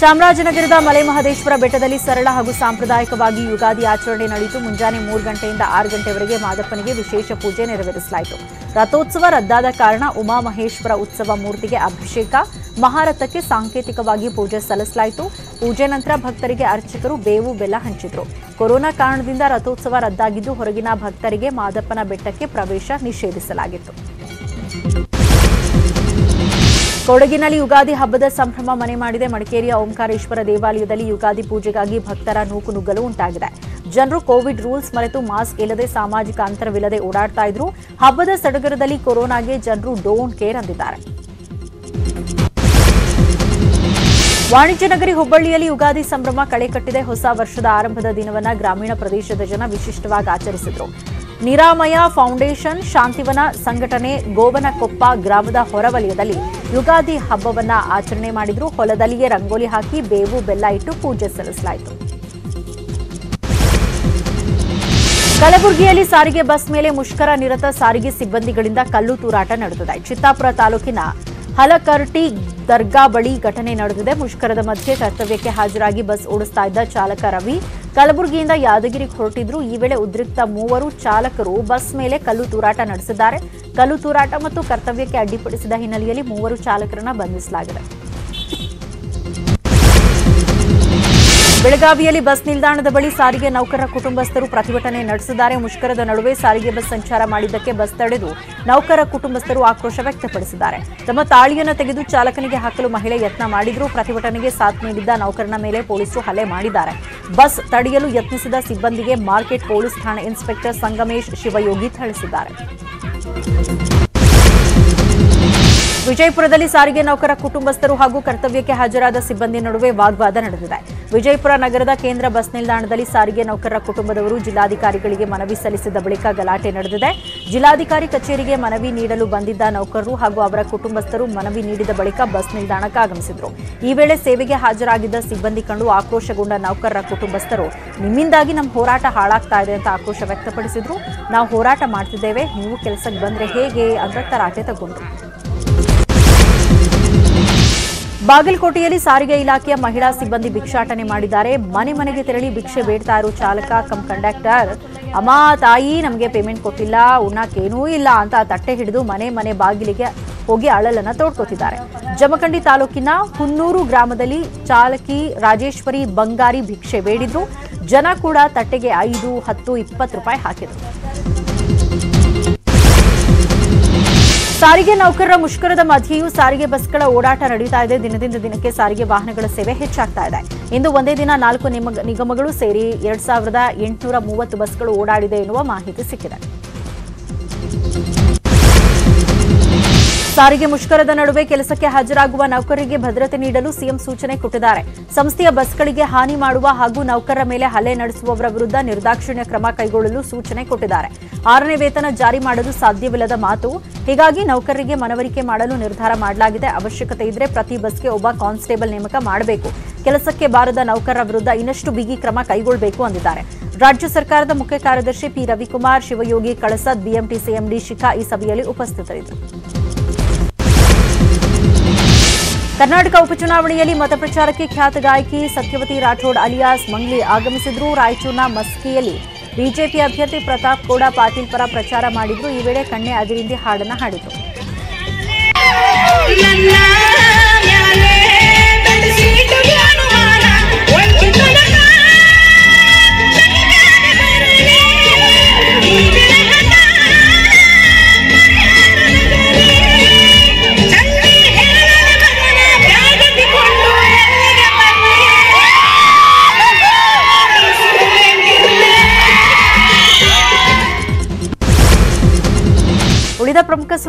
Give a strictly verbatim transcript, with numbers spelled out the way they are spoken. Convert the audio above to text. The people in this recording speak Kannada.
ಚಾಮರಾಜನಗರದ ಮಲೆ ಮಹದೇಶ್ವರ ಬೆಟ್ಟದಲ್ಲಿ ಸರಳ ಹಾಗೂ ಸಾಂಪ್ರದಾಯಿಕವಾಗಿ ಯುಗಾದಿ ಆಚರಣೆ ನಡೆಯಿತು. ಮುಂಜಾನೆ ಮೂರು ಗಂಟೆಯಿಂದ ಆರು ಗಂಟೆವರೆಗೆ ಮಾದಪ್ಪನಿಗೆ ವಿಶೇಷ ಪೂಜೆ ನೆರವೇರಿಸಲಾಯಿತು. ರಥೋತ್ಸವ ರದ್ದಾದ ಕಾರಣ ಉಮಾ ಮಹೇಶ್ವರ ಉತ್ಸವ ಮೂರ್ತಿಗೆ ಅಭಿಷೇಕ, ಮಹಾರಥಕ್ಕೆ ಸಾಂಕೇತಿಕವಾಗಿ ಪೂಜೆ ಸಲ್ಲಿಸಲಾಯಿತು. ಪೂಜೆ ನಂತರ ಭಕ್ತರಿಗೆ ಅರ್ಚಕರು ಬೇವು ಬೆಲ್ಲ ಹಂಚಿದರು. ಕೊರೋನಾ ಕಾರಣದಿಂದ ರಥೋತ್ಸವ ರದ್ದಾಗಿದ್ದು ಹೊರಗಿನ ಭಕ್ತರಿಗೆ ಮಾದಪ್ಪನ ಬೆಟ್ಟಕ್ಕೆ ಪ್ರವೇಶ ನಿಷೇಧಿಸಲಾಗಿತ್ತು. ಕೊಡಗಿನಲ್ಲಿ ಯುಗಾದಿ ಹಬ್ಬದ ಸಂಭ್ರಮ ಮನೆ ಮಾಡಿದೆ. ಮಡಿಕೇರಿಯ ಓಂಕಾರೇಶ್ವರ ದೇವಾಲಯದಲ್ಲಿ ಯುಗಾದಿ ಪೂಜೆಗಾಗಿ ಭಕ್ತರ ನೂಕು ನುಗ್ಗಲು ಉಂಟಾಗಿದೆ. ಜನರು ಕೋವಿಡ್ ರೂಲ್ಸ್ ಮರೆತು ಮಾಸ್ಕ್ ಇಲ್ಲದೆ, ಸಾಮಾಜಿಕ ಅಂತರವಿಲ್ಲದೆ ಓಡಾಡ್ತಾ ಇದ್ರು. ಹಬ್ಬದ ಸಡಗರದಲ್ಲಿ ಕೊರೋನಾಗೆ ಜನರು ಡೋಂಟ್ ಕೇರ್ ಅಂದಿದ್ದಾರೆ. ವಾಣಿಜ್ಯ ನಗರಿ ಹುಬ್ಬಳ್ಳಿಯಲ್ಲಿ ಯುಗಾದಿ ಸಂಭ್ರಮ ಕಳೆ ಕಟ್ಟಿದೆ. ಹೊಸ ವರ್ಷದ ಆರಂಭದ ದಿನವನ್ನ ಗ್ರಾಮೀಣ ಪ್ರದೇಶದ ಜನ ವಿಶಿಷ್ಟವಾಗಿ ಆಚರಿಸಿದರು. ನಿರಾಮಯ ಫೌಂಡೇಶನ್ ಶಾಂತಿವನ ಸಂಘಟನೆ ಗೋವನಕೊಪ್ಪ ಗ್ರಾಮದ ಹೊರವಲಯದಲ್ಲಿ ಯುಗಾದಿ ಹಬ್ಬವನ್ನ ಆಚರಣೆ ಮಾಡಿದ್ರು. ಹೊಲದಲ್ಲಿಯೇ ರಂಗೋಲಿ ಹಾಕಿ ಬೇವು ಬೆಲ್ಲ ಇಟ್ಟು ಪೂಜೆ ಸಲ್ಲಿಸಲಾಯಿತು. ಕಲಬುರಗಿಯಲ್ಲಿ ಸಾರಿಗೆ ಬಸ್ ಮೇಲೆ ಮುಷ್ಕರ ನಿರತ ಸಾರಿಗೆ ಸಿಬ್ಬಂದಿಗಳಿಂದ ಕಲ್ಲು ತೂರಾಟ ನಡೆದಿದೆ. ಚಿತ್ತಾಪುರ ತಾಲೂಕಿನ ಹಲಕರ್ಟಿ ದರ್ಗಾ ಬಳಿ ಘಟನೆ ನಡೆದಿದೆ. ಮುಷ್ಕರದ ಮಧ್ಯೆ ಕರ್ತವ್ಯಕ್ಕೆ ಹಾಜರಾಗಿ ಬಸ್ ಓಡಿಸ್ತಾ ಇದ್ದ ಚಾಲಕ ರವಿ ಕಲಬುರಗಿಯಿಂದ ಯಾದಗಿರಿಗೆ ಹೊರಟಿದ್ರು. ಈ ವೇಳೆ ಉದ್ರಿಕ್ತ ಮೂವರು ಚಾಲಕರು ಬಸ್ ಮೇಲೆ ಕಲ್ಲು ತೂರಾಟ ನಡೆಸಿದ್ದಾರೆ. ಕಲ್ಲು ತೂರಾಟ ಮತ್ತು ಕರ್ತವ್ಯಕ್ಕೆ ಅಡ್ಡಿಪಡಿಸಿದ ಹಿನ್ನೆಲೆಯಲ್ಲಿ ಮೂವರು ಚಾಲಕರನ್ನ ಬಂಧಿಸಲಾಗಿದೆ. ಬೆಳಗಾವಿಯಲ್ಲಿ ಬಸ್ ನಿಲ್ದಾಣದ ಬಳಿ ಸಾರಿಗೆ ನೌಕರರ ಕುಟುಂಬಸ್ಥರು ಪ್ರತಿಭಟನೆ ನಡೆಸಿದ್ದಾರೆ. ಮುಷ್ಕರದ ನಡುವೆ ಸಾರಿಗೆ ಬಸ್ ಸಂಚಾರ ಮಾಡಿದ್ದಕ್ಕೆ ಬಸ್ ತಡೆದು ನೌಕರ ಕುಟುಂಬಸ್ಥರು ಆಕ್ರೋಶ ವ್ಯಕ್ತಪಡಿಸಿದ್ದಾರೆ. ತಮ್ಮ ತಾಳಿಯನ್ನು ತೆಗೆದು ಚಾಲಕನಿಗೆ ಹಾಕಲು ಮಹಿಳೆ ಯತ್ನ ಮಾಡಿದ್ರು. ಪ್ರತಿಭಟನೆಗೆ ಸಾಥ್ ನೀಡಿದ್ದ ನೌಕರನ ಮೇಲೆ ಪೊಲೀಸರು ಹಲ್ಲೆ ಮಾಡಿದ್ದಾರೆ. ಬಸ್ ತಡೆಯಲು ಯತ್ನಿಸಿದ ಸಿಬ್ಬಂದಿಗೆ ಮಾರ್ಕೆಟ್ ಪೊಲೀಸ್ ಠಾಣೆ ಇನ್ಸ್ಪೆಕ್ಟರ್ ಸಂಗಮೇಶ್ ಶಿವಯೋಗಿ ಥಳಿಸಿದ್ದಾರೆ. ವಿಜಯಪುರದಲ್ಲಿ ಸಾರಿಗೆ ನೌಕರ ಕುಟುಂಬಸ್ಥರು ಹಾಗೂ ಕರ್ತವ್ಯಕ್ಕೆ ಹಾಜರಾದ ಸಿಬ್ಬಂದಿ ನಡುವೆ ವಾಗ್ವಾದ ನಡೆದಿದೆ. ವಿಜಯಪುರ ನಗರದ ಕೇಂದ್ರ ಬಸ್ ನಿಲ್ದಾಣದಲ್ಲಿ ಸಾರಿಗೆ ನೌಕರರ ಕುಟುಂಬದವರು ಜಿಲ್ಲಾಧಿಕಾರಿಗಳಿಗೆ ಮನವಿ ಸಲ್ಲಿಸಿದ ಬಳಿಕ ಗಲಾಟೆ ನಡೆದಿದೆ. ಜಿಲ್ಲಾಧಿಕಾರಿ ಕಚೇರಿಗೆ ಮನವಿ ನೀಡಲು ಬಂದಿದ್ದ ನೌಕರರು ಹಾಗೂ ಅವರ ಕುಟುಂಬಸ್ಥರು ಮನವಿ ನೀಡಿದ ಬಳಿಕ ಬಸ್ ನಿಲ್ದಾಣಕ್ಕೆ ಆಗಮಿಸಿದರು. ಈ ವೇಳೆ ಸೇವೆಗೆ ಹಾಜರಾಗಿದ್ದ ಸಿಬ್ಬಂದಿ ಕಂಡು ಆಕ್ರೋಶಗೊಂಡ ನೌಕರರ ಕುಟುಂಬಸ್ಥರು ನಿಮ್ಮಿಂದಾಗಿ ನಮ್ಮ ಹೋರಾಟ ಹಾಳಾಗ್ತಾ ಇದೆ ಅಂತ ಆಕ್ರೋಶ ವ್ಯಕ್ತಪಡಿಸಿದ್ರು. ನಾವು ಹೋರಾಟ ಮಾಡ್ತಿದ್ದೇವೆ, ನೀವು ಕೆಲಸಕ್ಕೆ ಬಂದರೆ ಹೇಗೆ ಅಂತ ತರಾಟೆ ತಗೊಂಡ್ರು. ಬಾಗಲಕೋಟೆಯಲ್ಲಿ ಸಾರಿಗೆ ಇಲಾಖೆಯ ಮಹಿಳಾ ಸಿಬ್ಬಂದಿ ಭಿಕ್ಷಾಟನೆ ಮಾಡಿದ್ದಾರೆ. ಮನೆ ಮನೆಗೆ ತೆರಳಿ ಭಿಕ್ಷೆ ಬೇಡ್ತಾ ಇರೋ ಚಾಲಕ ಕಮ್ ಕಂಡಕ್ಟರ್ ಅಮ್ಮ ತಾಯಿ ನಮಗೆ ಪೇಮೆಂಟ್ ಕೊಟ್ಟಿಲ್ಲ, ಉಣ್ಣಕ್ಕೇನೂ ಇಲ್ಲ ಅಂತ ತಟ್ಟೆ ಹಿಡಿದು ಮನೆ ಮನೆ ಬಾಗಿಲಿಗೆ ಹೋಗಿ ಅಳಲನ್ನು ತೋಡ್ಕೊತಿದ್ದಾರೆ. ಜಮಖಂಡಿ ತಾಲೂಕಿನ ಹುನ್ನೂರು ಗ್ರಾಮದಲ್ಲಿ ಚಾಲಕಿ ರಾಜೇಶ್ವರಿ ಬಂಗಾರಿ ಭಿಕ್ಷೆ ಬೇಡಿದ್ರು. ಜನ ಕೂಡ ತಟ್ಟೆಗೆ ಐದು ಹತ್ತು ಇಪ್ಪತ್ತು ರೂಪಾಯಿ ಹಾಕಿದ್ರು. ಸಾರಿಗೆ ನೌಕರರ ಮುಷ್ಕರದ ಮಧ್ಯೆಯೂ ಸಾರಿಗೆ ಬಸ್ಗಳ ಓಡಾಟ ನಡೀತಾ ಇದೆ. ದಿನದಿಂದ ದಿನಕ್ಕೆ ಸಾರಿಗೆ ವಾಹನಗಳ ಸೇವೆ ಹೆಚ್ಚಾಗ್ತಾ ಇದೆ. ಇಂದು ಒಂದೇ ದಿನ ನಾಲ್ಕು ನಿಗಮಗಳು ಸೇರಿ ಎರಡ್ ಸಾವಿರದ ಎಂಟುನೂರ ಮೂವತ್ತು ಬಸ್ಗಳು ಓಡಾಡಿದೆ ಎನ್ನುವ ಮಾಹಿತಿ ಸಿಕ್ಕಿದೆ. ಸಾರಿಗೆ ಮುಷ್ಕರದ ನಡುವೆ ಕೆಲಸಕ್ಕೆ ಹಾಜರಾಗುವ ನೌಕರರಿಗೆ ಭದ್ರತೆ ನೀಡಲು ಸಿಎಂ ಸೂಚನೆ ಕೊಟ್ಟಿದ್ದಾರೆ. ಸಂಸ್ಥೆಯ ಬಸ್ಗಳಿಗೆ ಹಾನಿ ಮಾಡುವ ಹಾಗೂ ನೌಕರರ ಮೇಲೆ ಹಲ್ಲೆ ನಡೆಸುವವರ ವಿರುದ್ಧ ನಿರ್ದಾಕ್ಷಿಣ್ಯ ಕ್ರಮ ಕೈಗೊಳ್ಳಲು ಸೂಚನೆ ಕೊಟ್ಟಿದ್ದಾರೆ. ಆರನೇ ವೇತನ ಜಾರಿ ಮಾಡಲು ಸಾಧ್ಯವಿಲ್ಲದ ಮಾತು, ಹೀಗಾಗಿ ನೌಕರರಿಗೆ ಮನವರಿಕೆ ಮಾಡಲು ನಿರ್ಧಾರ ಮಾಡಲಾಗಿದೆ. ಅವಶ್ಯಕತೆ ಇದ್ರೆ ಪ್ರತಿ ಬಸ್ಗೆ ಒಬ್ಬ ಕಾನ್ಸ್ಟೇಬಲ್ ನೇಮಕ ಮಾಡಬೇಕು. ಕೆಲಸಕ್ಕೆ ಬಾರದ ನೌಕರರ ವಿರುದ್ಧ ಇನ್ನಷ್ಟು ಬಿಗಿ ಕ್ರಮ ಕೈಗೊಳ್ಳಬೇಕು ಅಂದಿದ್ದಾರೆ. ರಾಜ್ಯ ಸರ್ಕಾರದ ಮುಖ್ಯ ಕಾರ್ಯದರ್ಶಿ P Ravikumar, Shivayogi Kalasad, BMTC MD Shikha ಈ ಸಭೆಯಲ್ಲಿ ಉಪಸ್ಥಿತರಿದ್ದರು. ಕರ್ನಾಟಕ ಉಪಚುನಾವಣೆಯಲ್ಲಿ ಮತಪ್ರಚಾರಕ್ಕೆ ಖ್ಯಾತ ಗಾಯಕಿ ಸತ್ಯವತಿ ರಾಠೋಡ್ ಅಲಿಯಾಸ್ ಮಂಗ್ಲಿ ಆಗಮಿಸಿದ್ರು. ರಾಯಚೂರಿನ ಮಸ್ಕಿಯಲ್ಲಿ ಬಿಜೆಪಿ ಅಭ್ಯರ್ಥಿ ಪ್ರತಾಪ್ ಗೌಡ ಪಾಟೀಲ್ ಪರ ಪ್ರಚಾರ ಮಾಡಿದ್ರು. ಈ ವೇಳೆ ಕಣ್ಣೆ ಅದಿರಿಂದಿ ಹಾಡನ್ನು ಹಾಡಿದ್ರು. Gracias.